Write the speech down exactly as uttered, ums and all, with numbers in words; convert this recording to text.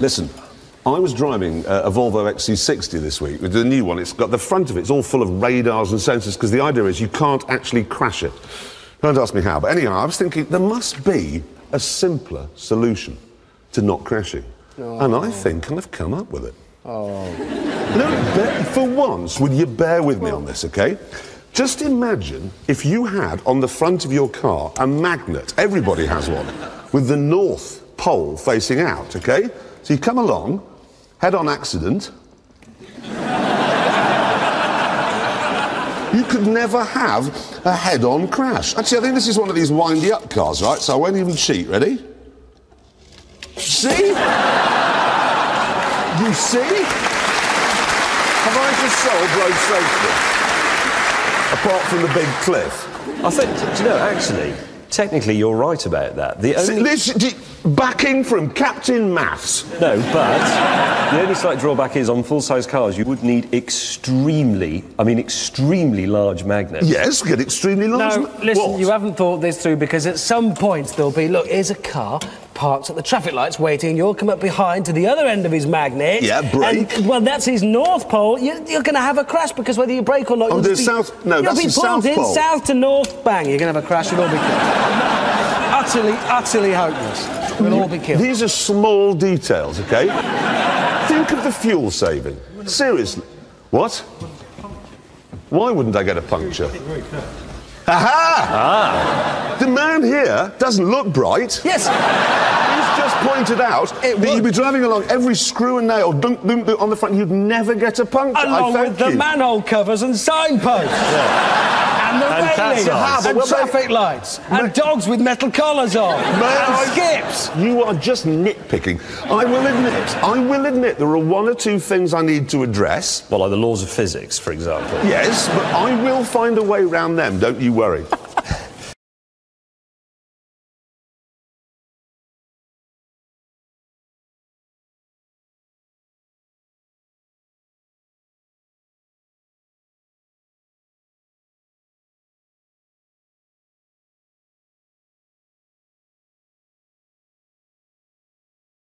Listen, I was driving uh, a Volvo X C sixty this week, with the new one. It's got the front of it, it's all full of radars and sensors, because the idea is you can't actually crash it. Don't ask me how, but anyhow, I was thinking there must be a simpler solution to not crashing. Oh. And I think I've come up with it. Oh. No, for once, would you bear with me on this, okay? Just imagine if you had on the front of your car a magnet, everybody has one, with the north pole facing out, okay? So you come along, head-on accident. You could never have a head-on crash. Actually, I think this is one of these windy-up cars, right? So I won't even cheat, ready? See? You see? Have I just solved road safety? Apart from the big cliff. I think, do you know, actually, technically you're right about that. The only... See, this, you, backing from Captain Maths. No, but the only slight drawback is on full-size cars you would need extremely, I mean extremely large magnets. Yes, get extremely large magnets. No, listen, what? You haven't thought this through, because at some point there'll be, look, here's a car parked at the traffic lights waiting, you'll come up behind to the other end of his magnet. Yeah, brake. And, well, that's his north pole. You're, you're going to have a crash, because whether you brake or not, oh, you'll there's be, south. No, you'll that's be pulled south in pole. South to north. Bang! You're going to have a crash. You'll all be killed. Utterly, utterly hopeless. We'll all be killed. These are small details, okay? Think of the fuel saving. Seriously, what? Why wouldn't I get a puncture? Aha! Ah. The man here doesn't look bright. Yes. He's just pointed out it that you'd be driving along every screw and nail, dunk, dunk, dunk, on the front, you'd never get a puncture. Along I with you. The manhole covers and signposts. Yeah. And the railings. And, and traffic lights. And dogs with metal collars on. Man, and skips. You are just nitpicking. I will admit, I will admit there are one or two things I need to address. Well, like the laws of physics, for example. Yes, but I will find a way round them, don't you worry.